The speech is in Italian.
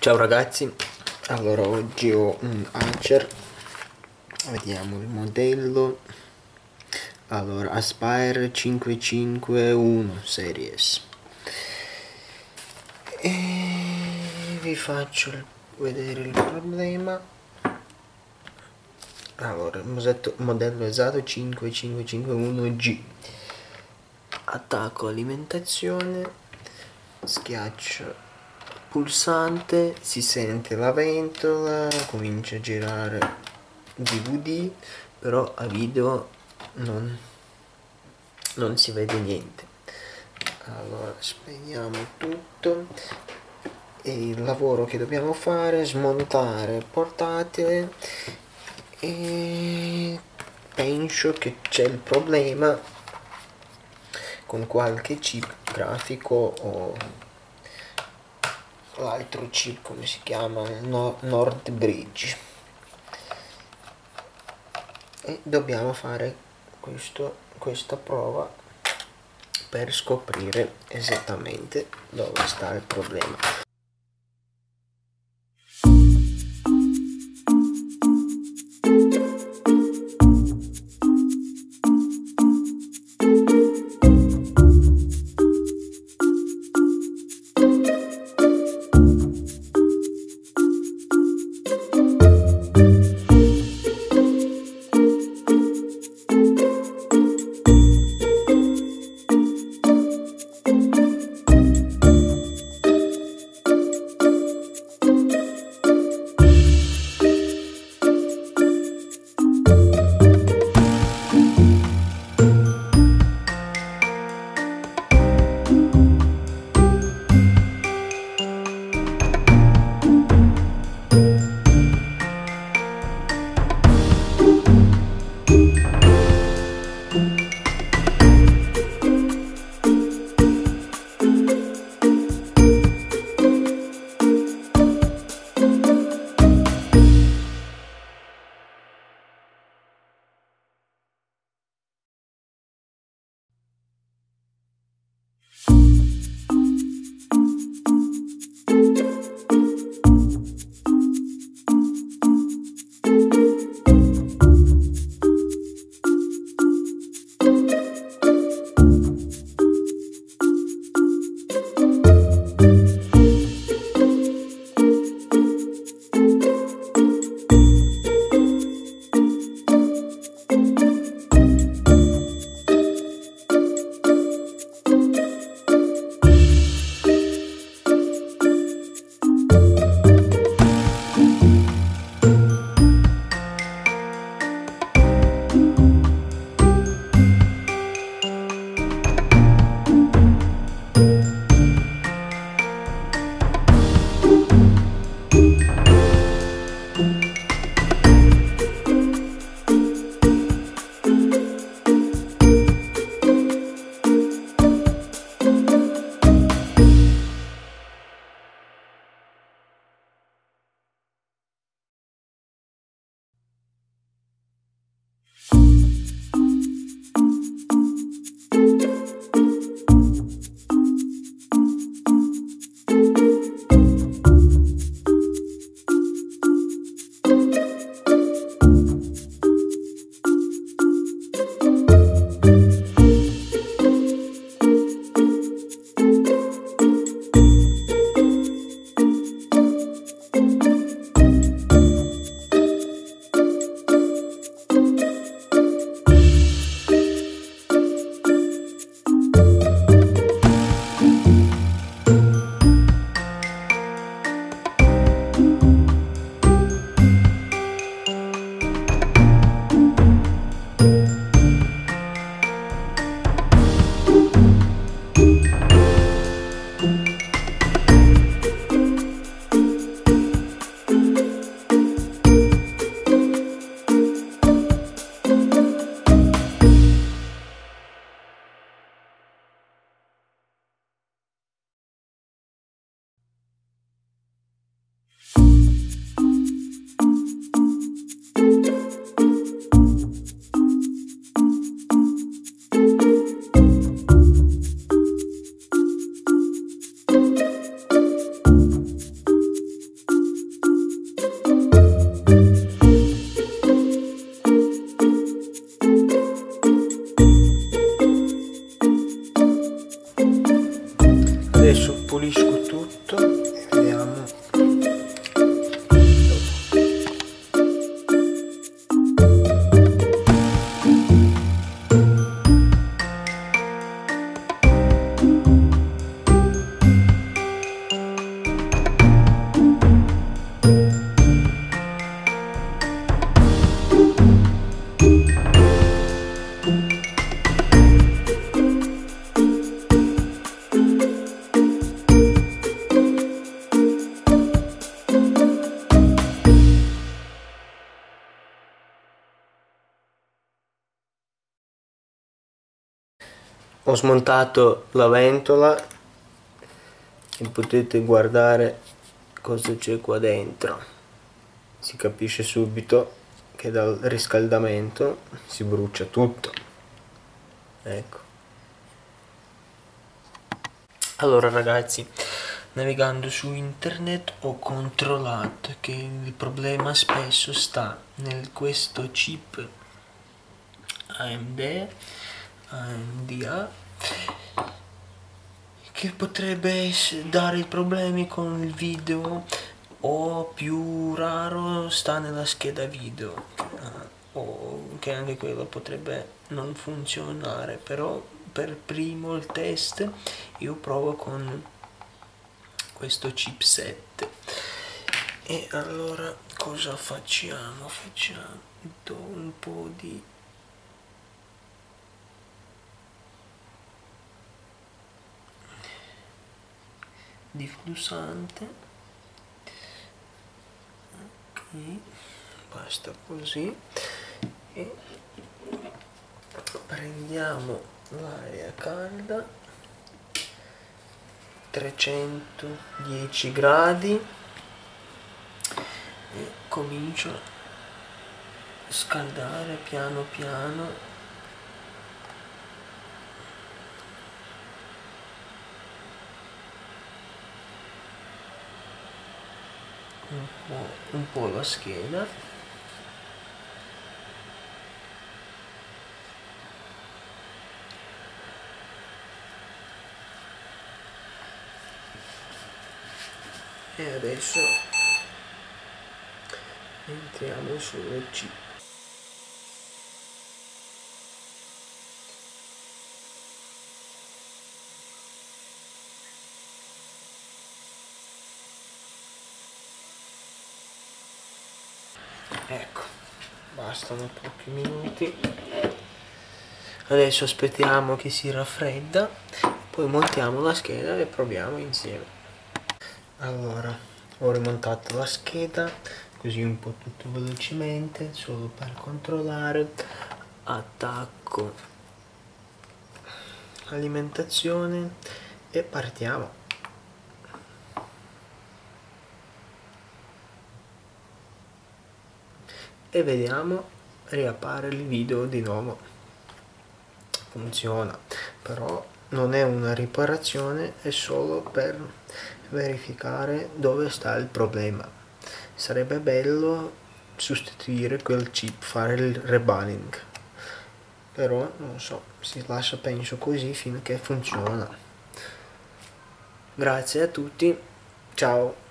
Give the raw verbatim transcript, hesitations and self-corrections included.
Ciao ragazzi, allora oggi ho un Acer, vediamo il modello, allora Aspire cinque cinque uno Series e vi faccio vedere il problema. Allora, il modello usato cinque cinque cinque uno G, attacco alimentazione, schiaccio pulsante, si sente la ventola, comincia a girare D V D, però a video non, non si vede niente. Allora spegniamo tutto e il lavoro che dobbiamo fare è smontare il portatile e penso che c'è il problema con qualche chip grafico o l'altro chip, come si chiama, no, Nord Bridge, e dobbiamo fare questo, questa prova per scoprire esattamente dove sta il problema. ho smontato la ventola e potete guardare cosa c'è qua dentro. Si capisce subito che dal riscaldamento si brucia tutto. Ecco. Allora ragazzi, navigando su internet ho controllato che il problema spesso sta nel questo chip A M D, A M D A, che potrebbe dare problemi con il video, o più raro sta nella scheda video, o che anche quello potrebbe non funzionare. Però per primo il test io provo con questo chipset. E allora cosa facciamo? Facciamo un po' di diffusante, okay. Basta così, e prendiamo l'aria calda trecentodieci gradi e comincio a scaldare piano piano. Un po', un po' la scheda, e adesso entriamo sul chip. Ecco, bastano pochi minuti. Adesso aspettiamo che si raffredda, poi montiamo la scheda e proviamo insieme. Allora, ho rimontato la scheda, così un po' tutto velocemente, solo per controllare. Attacco alimentazione e partiamo. E vediamo, riappare il video di nuovo. Funziona, però non è una riparazione, è solo per verificare dove sta il problema. Sarebbe bello sostituire quel chip, fare il rebunning, però non so, si lascia penso così finché funziona. Grazie a tutti, ciao.